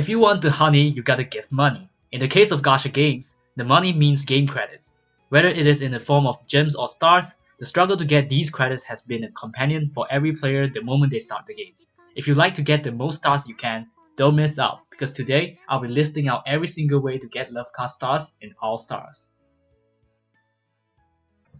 If you want the honey, you gotta give money. In the case of gacha games, the money means game credits. Whether it is in the form of gems or stars, the struggle to get these credits has been a companion for every player the moment they start the game. If you'd like to get the most stars you can, don't miss out, because today I'll be listing out every single way to get Love Card stars in All Stars.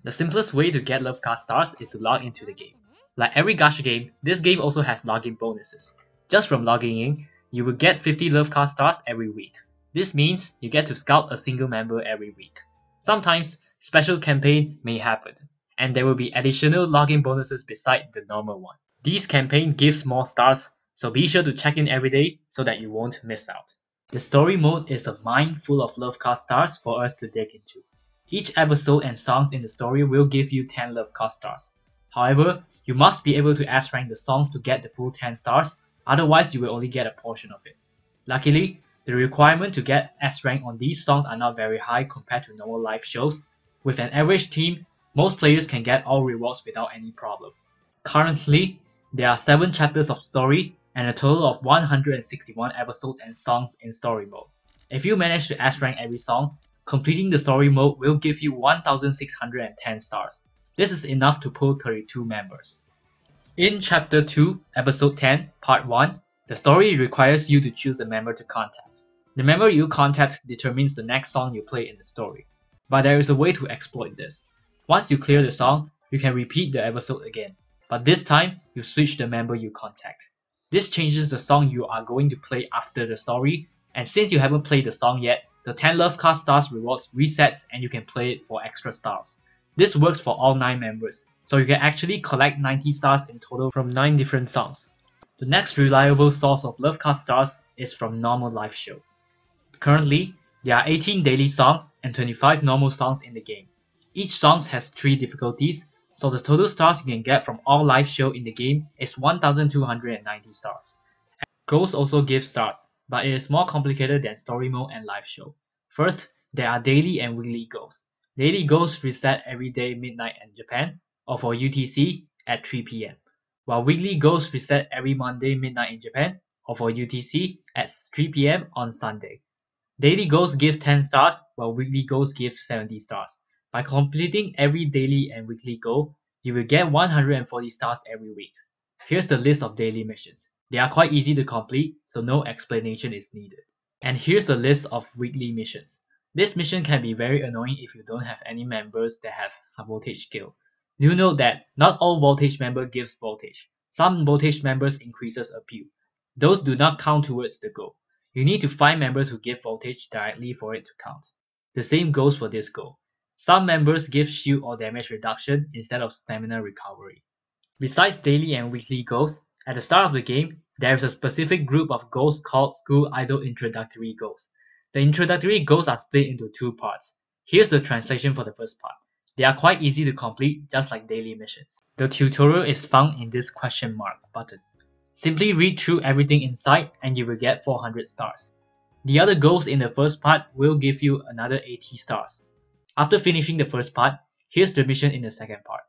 The simplest way to get Love Card stars is to log into the game. Like every gacha game, this game also has login bonuses. Just from logging in, you will get 50 Love Card stars every week. This means you get to scout a single member every week. Sometimes, special campaign may happen, and there will be additional login bonuses beside the normal one. These campaign gives more stars, so be sure to check in every day so that you won't miss out. The story mode is a mine full of Love Card stars for us to dig into. Each episode and songs in the story will give you 10 Love Card stars. However, you must be able to S-rank the songs to get the full 10 stars, otherwise you will only get a portion of it. Luckily, the requirement to get S-rank on these songs are not very high compared to normal live shows. With an average team, most players can get all rewards without any problem. Currently, there are 7 chapters of story and a total of 161 episodes and songs in story mode. If you manage to S-rank every song, completing the story mode will give you 1610 stars. This is enough to pull 32 members. In Chapter 2, Episode 10, Part 1, the story requires you to choose a member to contact. The member you contact determines the next song you play in the story. But there is a way to exploit this. Once you clear the song, you can repeat the episode again. But this time, you switch the member you contact. This changes the song you are going to play after the story, and since you haven't played the song yet, the 10 Love Card stars rewards resets and you can play it for extra stars. This works for all 9 members, so you can actually collect 90 stars in total from 9 different songs. The next reliable source of Love Card stars is from normal live show. Currently, there are 18 daily songs and 25 normal songs in the game. Each song has 3 difficulties, so the total stars you can get from all live show in the game is 1290 stars. Goals also give stars, but it is more complicated than story mode and live show. First, there are daily and weekly goals. Daily goals reset every day midnight in Japan, or for UTC at 3 PM, while weekly goals reset every Monday midnight in Japan, or for UTC at 3 PM on Sunday. Daily goals give 10 stars, while weekly goals give 70 stars. By completing every daily and weekly goal, you will get 140 stars every week. Here's the list of daily missions. They are quite easy to complete, so no explanation is needed. And here's a list of weekly missions. This mission can be very annoying if you don't have any members that have a voltage skill. Do note that not all voltage member gives voltage. Some voltage members increases appeal. Those do not count towards the goal. You need to find members who give voltage directly for it to count. The same goes for this goal. Some members give shield or damage reduction instead of stamina recovery. Besides daily and weekly goals, at the start of the game, there is a specific group of goals called School Idol Introductory Goals. The introductory goals are split into 2 parts. Here's the translation for the first part. They are quite easy to complete, just like daily missions. The tutorial is found in this question mark button. Simply read through everything in sight and you will get 400 stars. The other goals in the first part will give you another 80 stars. After finishing the first part, here's the mission in the second part.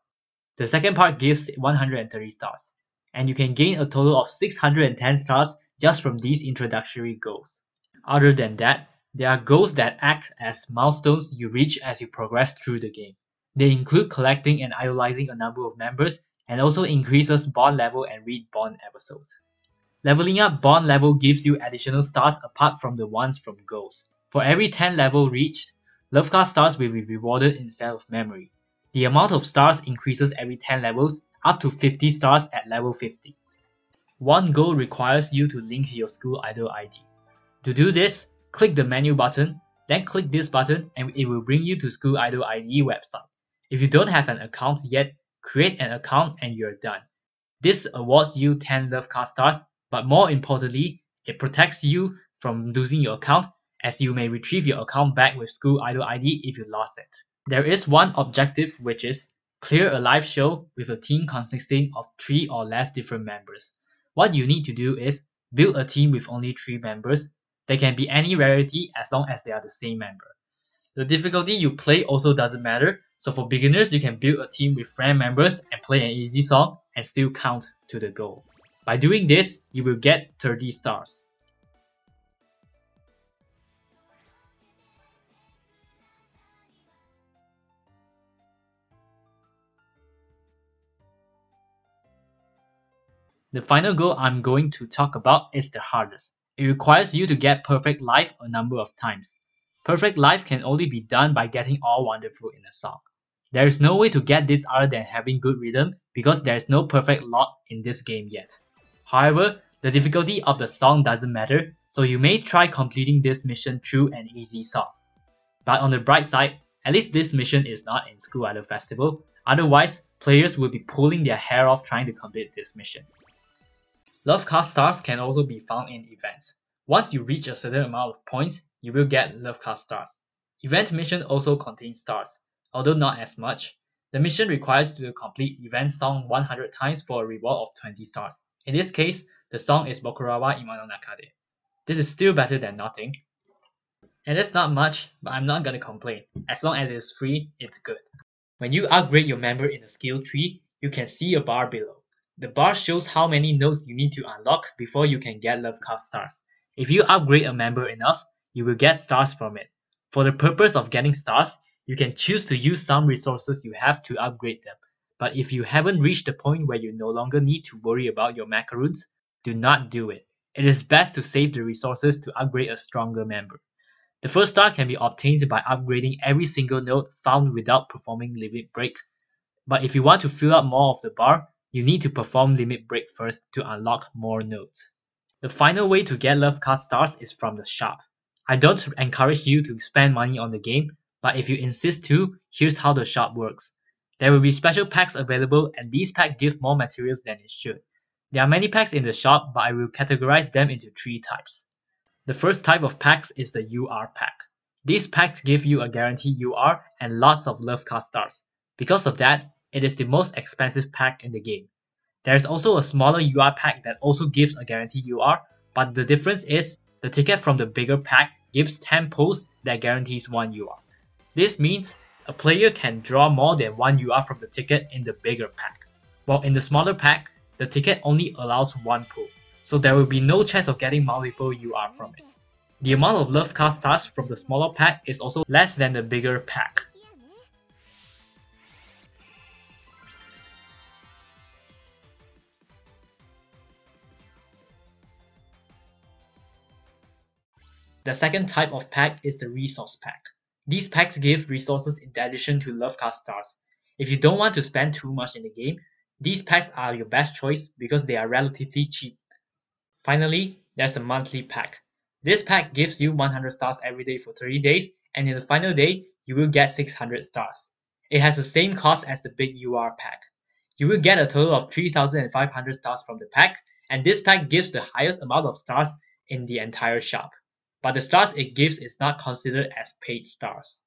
The second part gives 130 stars, and you can gain a total of 610 stars just from these introductory goals. Other than that, there are goals that act as milestones you reach as you progress through the game. They include collecting and idolizing a number of members, and also increases bond level and read bond episodes. Leveling up bond level gives you additional stars apart from the ones from goals. For every 10 level reached, Love Card stars will be rewarded instead of memory. The amount of stars increases every 10 levels, up to 50 stars at level 50. One goal requires you to link your school idol ID. To do this, click the menu button, then click this button and it will bring you to School Idol ID website. If you don't have an account yet, create an account and you're done. This awards you 10 Love Card stars, but more importantly, it protects you from losing your account, as you may retrieve your account back with School Idol ID if you lost it. There is one objective, which is clear a live show with a team consisting of 3 or less different members. What you need to do is build a team with only 3 members. They can be any rarity as long as they are the same member. The difficulty you play also doesn't matter, so for beginners you can build a team with friend members and play an easy song and still count to the goal. By doing this, you will get 30 stars. The final goal I'm going to talk about is the hardest. It requires you to get perfect live a number of times. Perfect live can only be done by getting all wonderful in a song. There is no way to get this other than having good rhythm because there is no perfect lot in this game yet. However, the difficulty of the song doesn't matter, so you may try completing this mission through an easy song. But on the bright side, at least this mission is not in School Idol Festival, otherwise players will be pulling their hair off trying to complete this mission. Love card stars can also be found in events. Once you reach a certain amount of points, you will get love card stars. Event mission also contains stars, although not as much. The mission requires you to complete event song 100 times for a reward of 20 stars. In this case, the song is Bokurawa Imanonakade. This is still better than nothing. And that's not much, but I'm not gonna complain. As long as it's free, it's good. When you upgrade your member in the skill tree, you can see a bar below. The bar shows how many nodes you need to unlock before you can get love card stars. If you upgrade a member enough, you will get stars from it. For the purpose of getting stars, you can choose to use some resources you have to upgrade them. But if you haven't reached the point where you no longer need to worry about your macaroons, do not do it. It is best to save the resources to upgrade a stronger member. The first star can be obtained by upgrading every single node found without performing limit break. But if you want to fill up more of the bar, you need to perform limit break first to unlock more nodes. The final way to get love card stars is from the shop. I don't encourage you to spend money on the game, but if you insist to, here's how the shop works. There will be special packs available, and these packs give more materials than it should. There are many packs in the shop, but I will categorize them into three types. The first type of packs is the UR pack. These packs give you a guaranteed UR and lots of love card stars. Because of that, it is the most expensive pack in the game. There is also a smaller UR pack that also gives a guaranteed UR, but the difference is the ticket from the bigger pack gives 10 pulls that guarantees 1 UR. This means a player can draw more than 1 UR from the ticket in the bigger pack, while in the smaller pack, the ticket only allows 1 pull, so there will be no chance of getting multiple UR from it. The amount of love card stars from the smaller pack is also less than the bigger pack. The second type of pack is the resource pack. These packs give resources in addition to love card stars. If you don't want to spend too much in the game, these packs are your best choice because they are relatively cheap. Finally, there's a monthly pack. This pack gives you 100 stars every day for 30 days, and in the final day, you will get 600 stars. It has the same cost as the big UR pack. You will get a total of 3,500 stars from the pack, and this pack gives the highest amount of stars in the entire shop. But the stars it gives is not considered as paid stars.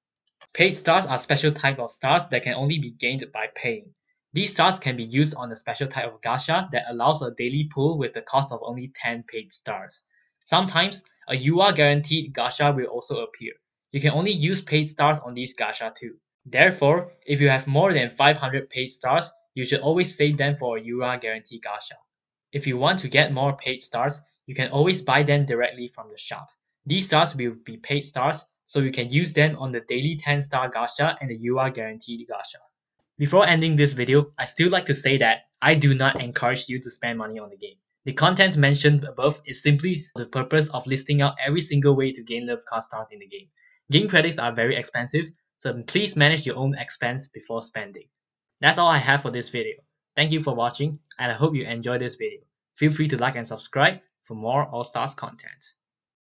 Paid stars are special type of stars that can only be gained by paying. These stars can be used on a special type of gacha that allows a daily pool with the cost of only 10 paid stars. Sometimes, a UR guaranteed gacha will also appear. You can only use paid stars on these gacha too. Therefore, if you have more than 500 paid stars, you should always save them for a UR guaranteed gacha. If you want to get more paid stars, you can always buy them directly from the shop. These stars will be paid stars, so you can use them on the daily 10-star gacha and the UR guaranteed gacha. Before ending this video, I still like to say that I do not encourage you to spend money on the game. The content mentioned above is simply the purpose of listing out every single way to gain love card stars in the game. Game credits are very expensive, so please manage your own expense before spending. That's all I have for this video. Thank you for watching, and I hope you enjoyed this video. Feel free to like and subscribe for more All Stars content.